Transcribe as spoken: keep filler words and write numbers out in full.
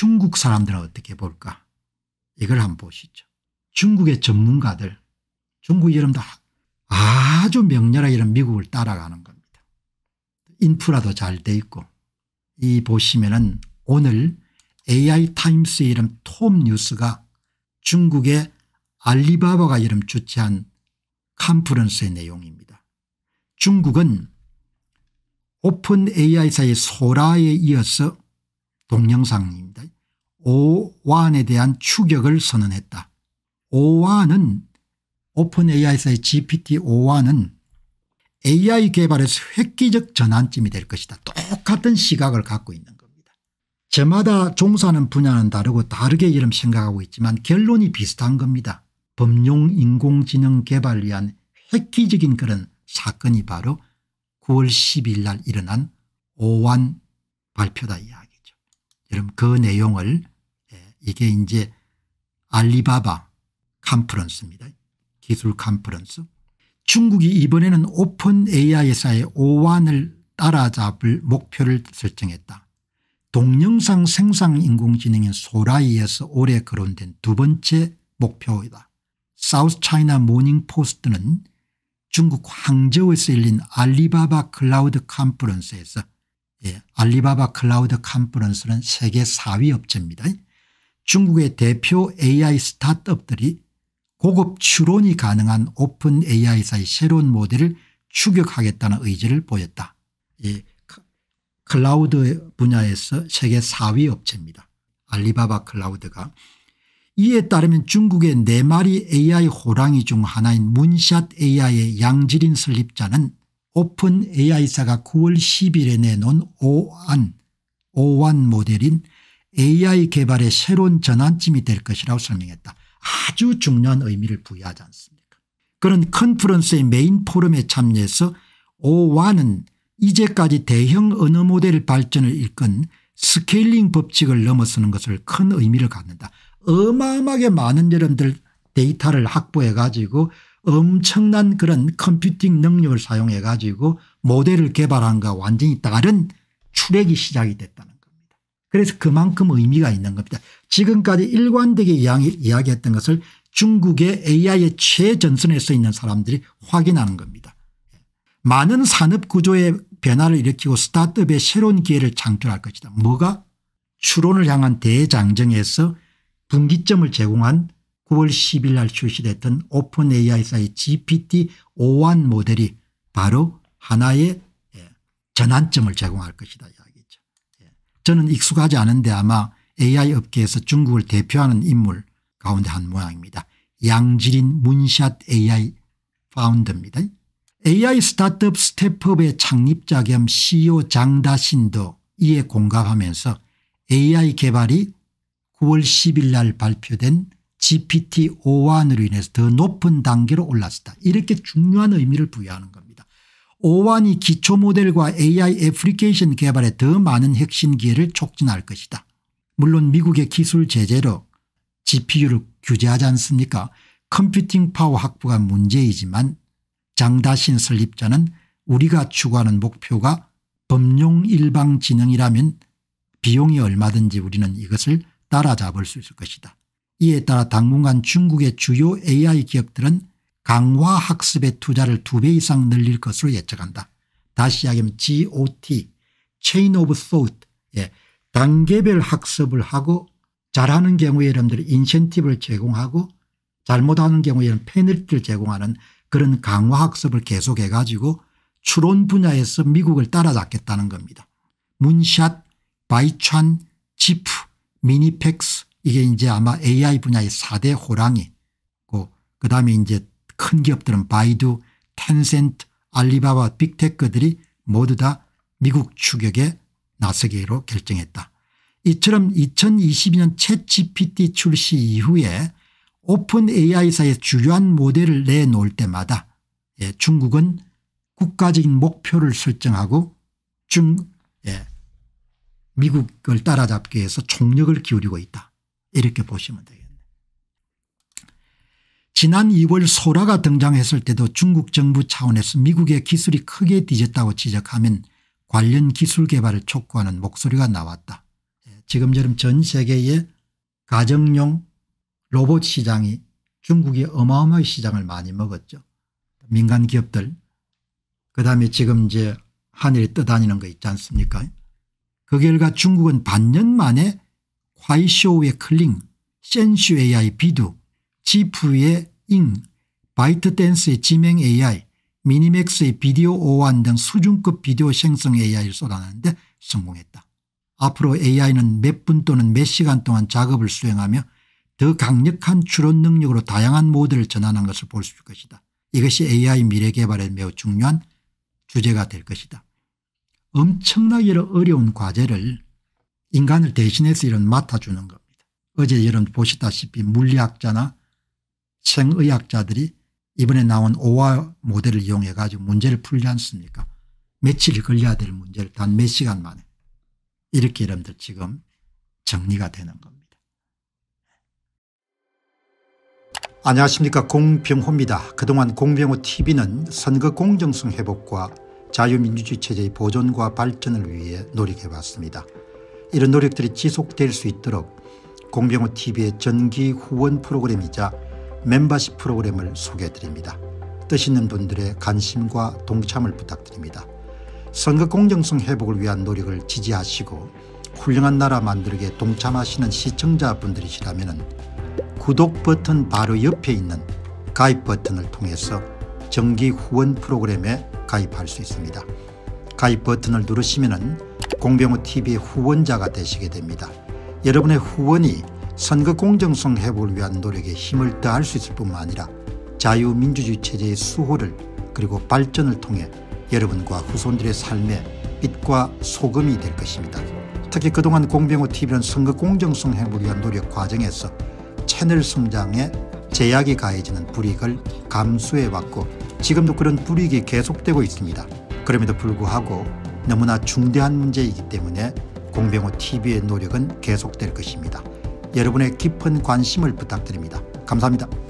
중국 사람들은 어떻게 볼까? 이걸 한번 보시죠. 중국의 전문가들, 중국 이름도 아주 명렬하게 이런 미국을 따라가는 겁니다. 인프라도 잘 돼 있고, 이 보시면은 오늘 에이아이 타임스의 이름 톱 뉴스가 중국의 알리바바가 이름 주최한 컨퍼런스의 내용입니다. 중국은 오픈 에이아이사의 소라에 이어서 동영상입니다. 오원에 대한 추격을 선언했다. 오원은 오픈 에이아이사의 지피티 오원은 에이아이 개발에서 획기적 전환점이 될 것이다. 똑같은 시각을 갖고 있는 겁니다. 저마다 종사하는 분야는 다르고 다르게 이름 생각하고 있지만 결론이 비슷한 겁니다. 범용 인공지능 개발을 위한 획기적인 그런 사건이 바로 구월 십일 날 일어난 오원 발표다 이야기죠. 여러분 그 내용을, 이게 이제 알리바바 컨퍼런스입니다. 기술 컨퍼런스. 중국이 이번에는 오픈 에이아이사의 오원을 따라잡을 목표를 설정했다. 동영상 생성 인공지능인 소라이에서 올해 거론된 두 번째 목표이다. 사우스 차이나 모닝 포스트는 중국 황저우에서 열린 알리바바 클라우드 컨퍼런스에서, 예, 알리바바 클라우드 컨퍼런스는 세계 사 위 업체입니다. 중국의 대표 에이아이 스타트업들이 고급 추론이 가능한 오픈 에이아이사의 새로운 모델을 추격하겠다는 의지를 보였다. 예, 클라우드 분야에서 세계 사 위 업체입니다. 알리바바 클라우드가. 이에 따르면 중국의 네 마리 에이아이 호랑이 중 하나인 문샷 에이아이의 양지린 설립자는 오픈 에이아이사가 구월 십일에 내놓은 오원, 오원 모델인 에이아이 개발의 새로운 전환점이 될 것이라고 설명했다. 아주 중요한 의미를 부여하지 않습니까? 그런 컨퍼런스의 메인 포럼에 참여해서 오원은 이제까지 대형 언어 모델 발전을 일컫는 스케일링 법칙을 넘어서는 것을 큰 의미를 갖는다. 어마어마하게 많은 여러분들 데이터를 확보해 가지고 엄청난 그런 컴퓨팅 능력을 사용해 가지고 모델을 개발한 것과 완전히 다른 출애기 시작이 됐다는 겁니다. 그래서 그만큼 의미가 있는 겁니다. 지금까지 일관되게 이야기했던 것을 중국의 에이아이의 최전선에 서 있는 사람들이 확인하는 겁니다. 많은 산업 구조의 변화를 일으키고 스타트업의 새로운 기회를 창출할 것이다. 뭐가? 추론을 향한 대장정에서 분기점을 제공한 구월 십일 날 출시됐던 오픈 에이아이사의 지피티 오원 모델이 바로 하나의 전환점을 제공할 것이다 이야기죠. 저는 익숙하지 않은데 아마 에이아이 업계에서 중국을 대표하는 인물 가운데 한 모양입니다. 양지린 문샷 에이아이 파운더입니다. 에이아이 스타트업 스텝업의 창립자 겸 씨이오 장다신도 이에 공감하면서 에이아이 개발이 구월 십일 날 발표된 지피티 오원으로 인해서 더 높은 단계로 올랐다. 이렇게 중요한 의미를 부여하는 겁니다. 오원이 기초 모델과 에이아이 애플리케이션 개발에 더 많은 혁신 기회를 촉진할 것이다. 물론 미국의 기술 제재로 지피유를 규제하지 않습니까? 컴퓨팅 파워 확보가 문제이지만 장다신 설립자는 우리가 추구하는 목표가 범용 일방 지능이라면 비용이 얼마든지 우리는 이것을 따라잡을 수 있을 것이다. 이에 따라 당분간 중국의 주요 에이아이 기업들은 강화 학습의 투자를 두 배 이상 늘릴 것으로 예측한다. 다시 이야기하면 지 오 티, Chain of Thought, 예, 단계별 학습을 하고 잘하는 경우에 여러분들이 인센티브를 제공하고 잘못하는 경우에 페널티를 제공하는 그런 강화학습을 계속해 가지고 추론 분야에서 미국을 따라잡겠다는 겁니다. 문샷, 바이추안, 지프, 미니팩스, 이게 이제 아마 에이아이 분야의 사 대 호랑이고, 그다음에 이제 큰 기업들은 바이두, 텐센트, 알리바바, 빅테크들이 모두 다 미국 추격에 나서기로 결정했다. 이처럼 이천이십이 년 챗지피티 출시 이후에 오픈 에이아이사의 주요한 모델을 내놓을 때마다, 예, 중국은 국가적인 목표를 설정하고 중, 예, 미국을 따라잡기 위해서 총력을 기울이고 있다. 이렇게 보시면 되겠네요. 지난 이월 소라가 등장했을 때도 중국 정부 차원에서 미국의 기술이 크게 뒤졌다고 지적하면 관련 기술 개발을 촉구하는 목소리가 나왔다. 지금처럼 전 세계의 가정용 로봇 시장이 중국이 어마어마한 시장을 많이 먹었죠. 민간 기업들. 그다음에 지금 이제 하늘에 떠다니는 거 있지 않습니까? 그 결과 중국은 반년 만에 화이쇼의 클링, 센슈 에이아이 비두, 지프의 잉, 바이트댄스의 지명 에이아이, 미니맥스의 비디오 오원 등 수준급 비디오 생성 에이아이를 쏟아내는데 성공했다. 앞으로 에이아이는 몇 분 또는 몇 시간 동안 작업을 수행하며 더 강력한 추론 능력으로 다양한 모델을 전환한 것을 볼 수 있을 것이다. 이것이 에이아이 미래 개발에 매우 중요한 주제가 될 것이다. 엄청나게 어려운 과제를 인간을 대신해서 이런 맡아주는 겁니다. 어제 여러분 보시다시피 물리학자나 생의학자들이 이번에 나온 오아 모델을 이용해 가지고 문제를 풀지 않습니까? 며칠 걸려야 될 문제를 단 몇 시간 만에. 이렇게 여러분들 지금 정리가 되는 겁니다. 안녕하십니까, 공병호입니다. 그동안 공병호 티비는 선거 공정성 회복과 자유민주주의 체제의 보존과 발전을 위해 노력해봤습니다. 이런 노력들이 지속될 수 있도록 공병호 티비의 정기 후원 프로그램이자 멤버십 프로그램을 소개해드립니다. 뜻 있는 분들의 관심과 동참을 부탁드립니다. 선거 공정성 회복을 위한 노력을 지지하시고 훌륭한 나라 만들기에 동참하시는 시청자분들이시라면 구독 버튼 바로 옆에 있는 가입 버튼을 통해서 정기 후원 프로그램에 가입할 수 있습니다. 가입 버튼을 누르시면 공병호티비의 후원자가 되시게 됩니다. 여러분의 후원이 선거 공정성 회복을 위한 노력에 힘을 더할 수 있을 뿐만 아니라 자유민주주의 체제의 수호를 그리고 발전을 통해 여러분과 후손들의 삶에 빛과 소금이 될 것입니다. 특히 그동안 공병호티비는 선거 공정성 회복을 위한 노력 과정에서 채널 성장에 제약이 가해지는 불이익을 감수해왔고 지금도 그런 불이익이 계속되고 있습니다. 그럼에도 불구하고 너무나 중대한 문제이기 때문에 공병호티비의 노력은 계속될 것입니다. 여러분의 깊은 관심을 부탁드립니다. 감사합니다.